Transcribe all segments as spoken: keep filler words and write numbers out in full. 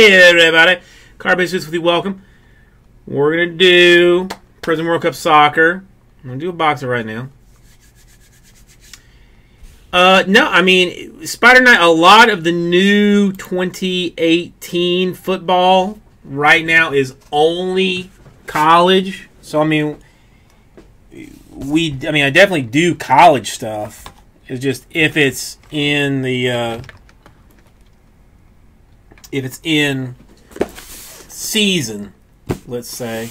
Hey everybody, Carbase with you. Welcome. We're gonna do Prizm World Cup Soccer. I'm gonna do a boxer right now. Uh, no, I mean Spider Knight. A lot of the new twenty eighteen football right now is only college. So I mean, we. I mean, I definitely do college stuff. It's just if it's in the. Uh, If it's in season, let's say.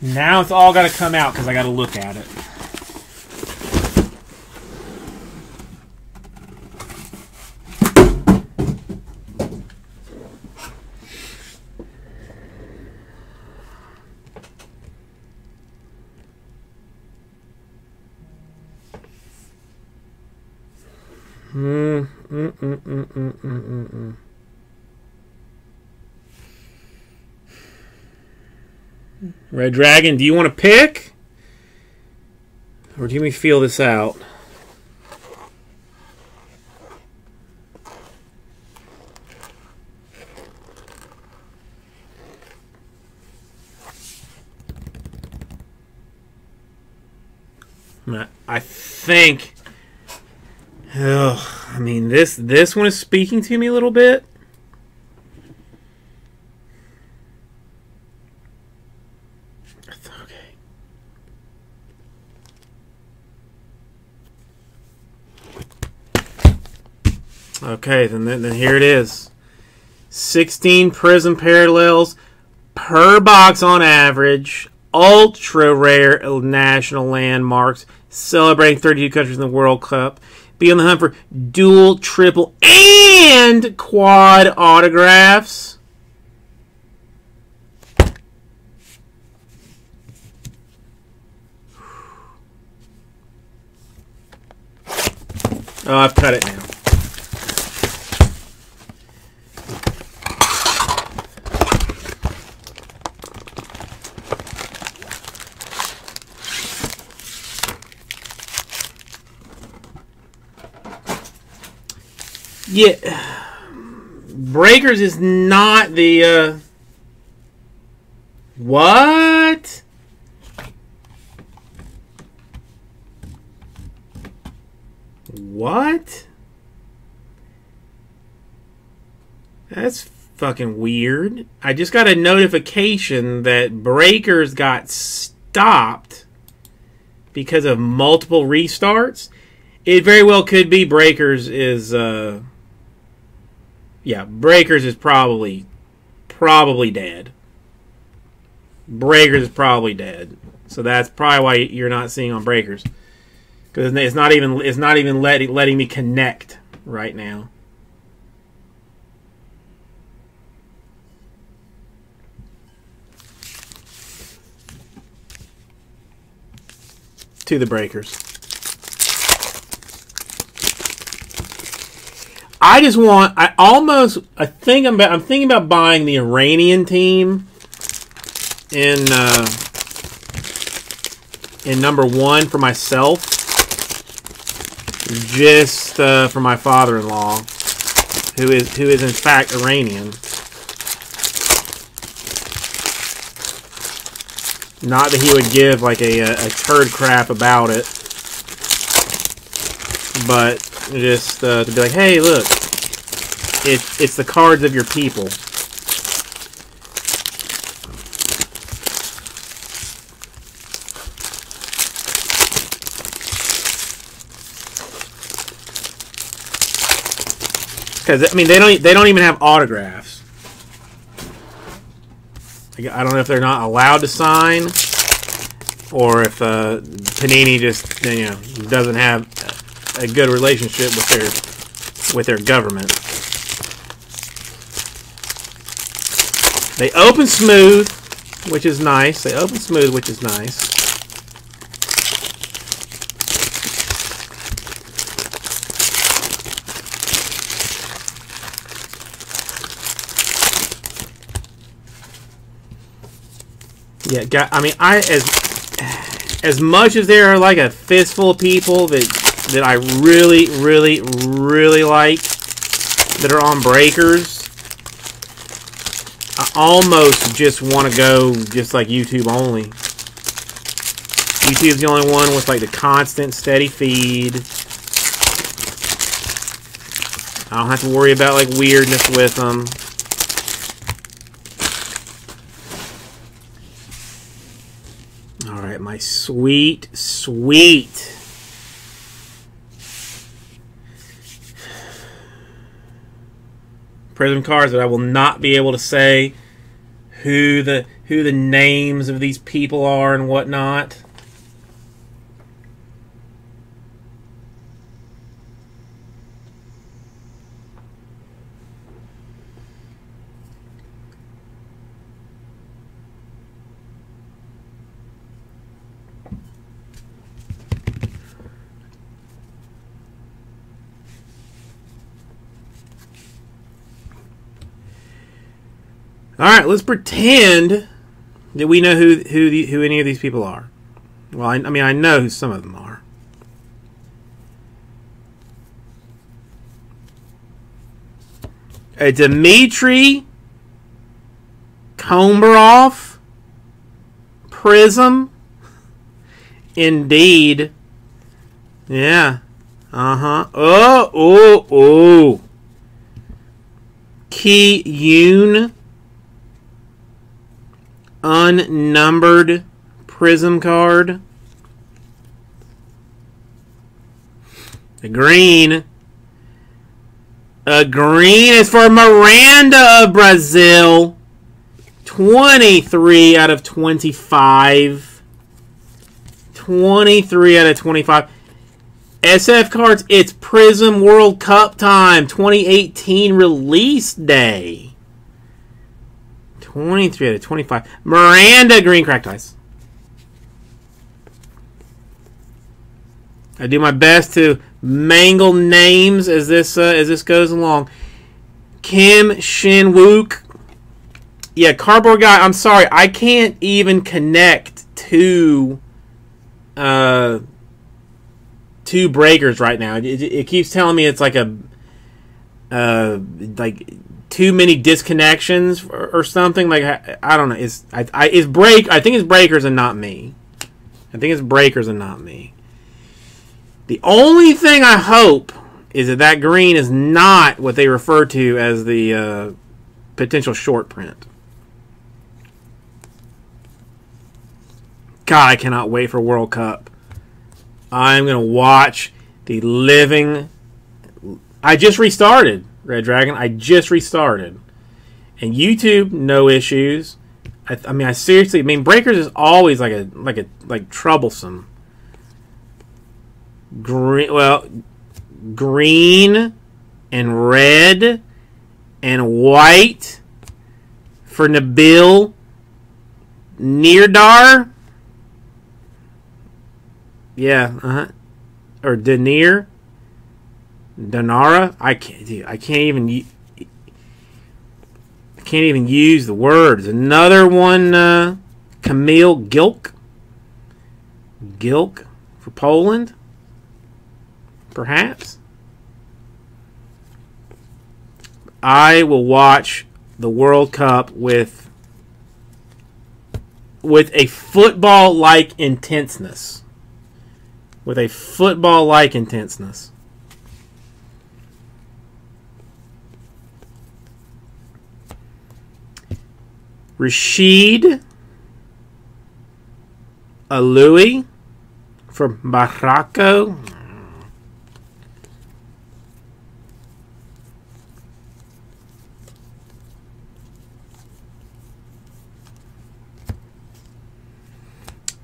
Now it's all got to come out because I got to look at it. Mm, mm, mm, mm, mm, mm, mm. Red Dragon, do you want to pick? Or do we feel this out? I think... Oh, I mean, this this one is speaking to me a little bit. Okay. Okay, then then here it is. sixteen Prizm parallels per box on average. Ultra rare national landmarks celebrating thirty-two countries in the World Cup. Be on the hunt for dual, triple, and quad autographs. Oh, I've cut it now. Yeah, Breakers is not the, uh, what? What? That's fucking weird. I just got a notification that Breakers got stopped because of multiple restarts. It very well could be Breakers is, uh... yeah, Breakers is probably, probably dead. Breakers is probably dead, so that's probably why you're not seeing on Breakers, because it's not even it's not even letting letting me connect right now. To the Breakers. I just want. I almost. I think I'm. About, I'm thinking about buying the Iranian team in uh, in number one for myself, just uh, for my father-in-law, who is who is in fact Iranian. Not that he would give like a a, a turd crap about it, but. Just uh, to be like, hey, look, it's it's the cards of your people. Because I mean, they don't they don't even have autographs. I don't know if they're not allowed to sign, or if uh, Panini just you know doesn't have a good relationship with their with their government. They open smooth, which is nice. They open smooth, which is nice. Yeah, God, I mean, I as as much as there are like a fistful of people that that I really, really, really like that are on breakers, I almost just want to go just like YouTube only. YouTube's the only one with like the constant, steady feed. I don't have to worry about like weirdness with them. Alright, my sweet, sweet Prizm cards that I will not be able to say who the who the names of these people are and whatnot. All right, let's pretend that we know who who the, who any of these people are. Well, I, I mean, I know who some of them are. A Dimitri Komarov Prizm, indeed. Yeah. Uh huh. Oh oh oh. Ki Yoon. Unnumbered Prizm card. A green. A green is for Miranda of Brazil. twenty-three out of twenty-five. twenty-three out of twenty-five. S F cards, it's Prizm World Cup time. twenty eighteen release day. twenty-three out of twenty-five. Miranda green cracked ice. I do my best to mangle names as this uh, as this goes along. Kim Shinwook. Yeah, cardboard guy. I'm sorry, I can't even connect to uh two breakers right now. It, it, it keeps telling me it's like a uh like. too many disconnections or, or something. Like I, I don't know. It's I, I it's break. I think it's breakers and not me. I think it's breakers and not me. The only thing I hope is that that green is not what they refer to as the uh, potential short print. God, I cannot wait for World Cup. I'm gonna watch the living. I just restarted. Red Dragon, I just restarted. And YouTube, no issues. I, I mean, I seriously, I mean, breakers is always like a, like a, like troublesome. Green, well, green and red and white for Nabil Nirdar. Yeah, uh-huh. Or Denir. Donara, I can't, dude, I can't even, I can't even use the words. Another one, uh, Camille Gilk, Gilk for Poland, perhaps. I will watch the World Cup with, with a football-like intenseness, with a football-like intenseness. Rashid Alioui for Morocco.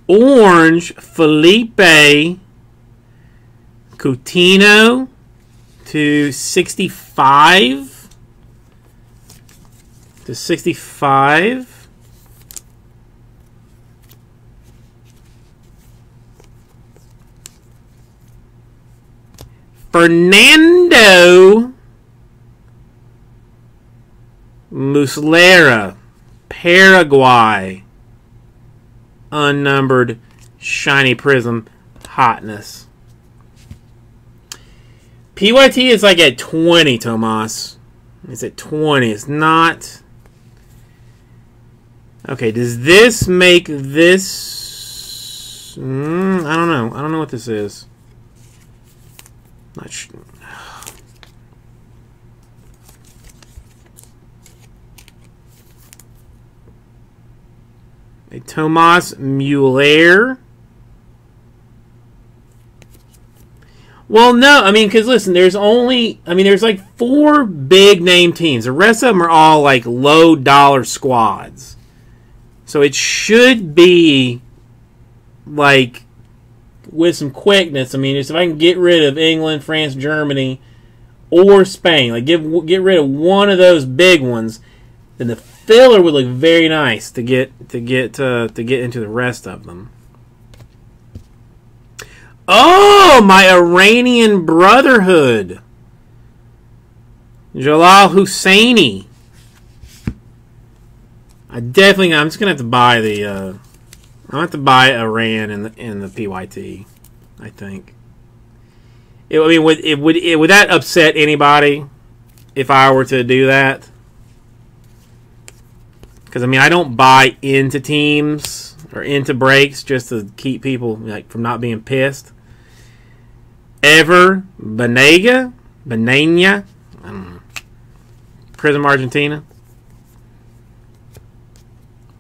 Orange Philippe Coutinho to sixty-five. To sixty-five. Fernando Muslera, Paraguay. unnumbered shiny Prizm hotness. P Y T is like at twenty, Tomas. It's at twenty. It's not. Okay, does this make this... Mm, I don't know. I don't know what this is. Not sure. A Thomas Mueller. Well, no. I mean, because, listen, there's only... I mean, there's like four big-name teams. The rest of them are all, like, low-dollar squads. So it should be, like, with some quickness. I mean, just if I can get rid of England, France, Germany, or Spain, like, give, get rid of one of those big ones, then the filler would look very nice to get to get uh, to get into the rest of them. Oh, my Iranian Brotherhood, Jalal Husseini. I definitely, I'm just gonna have to buy the, uh, I'm gonna have to buy Iran in the in the P Y T. I think. It, I mean, would it would it would that upset anybody if I were to do that? Because I mean, I don't buy into teams or into breaks just to keep people like from not being pissed. Ever Benega, Benega, I don't know. Prizm Argentina.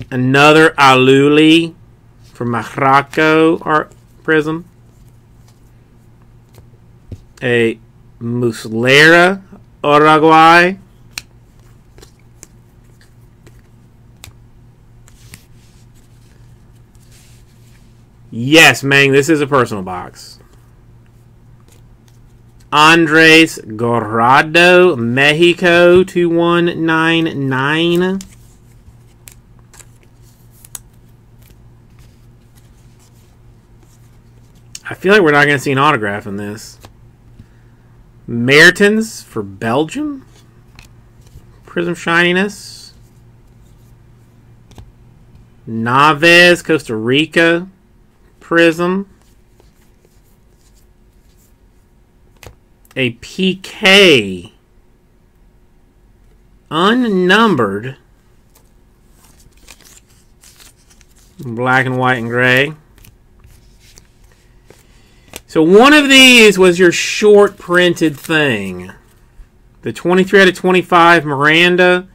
Another Alioui from Morocco or Prizm. A Muslera, Uruguay. Yes, man, this is a personal box. Andres Gorrado, Mexico, two one nine nine. I feel like we're not going to see an autograph in this. Mertens for Belgium. Prizm Shininess. Naves, Costa Rica. Prizm. A P K. Unnumbered. Black and white and gray. So one of these was your short printed thing. The twenty-three out of twenty-five Miranda,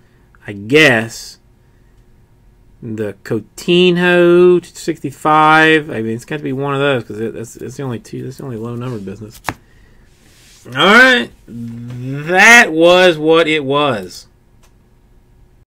I guess. The Coutinho sixty-five. I mean, it's got to be one of those because it, that's, that's the only two. That's the only low numbered business. All right, that was what it was.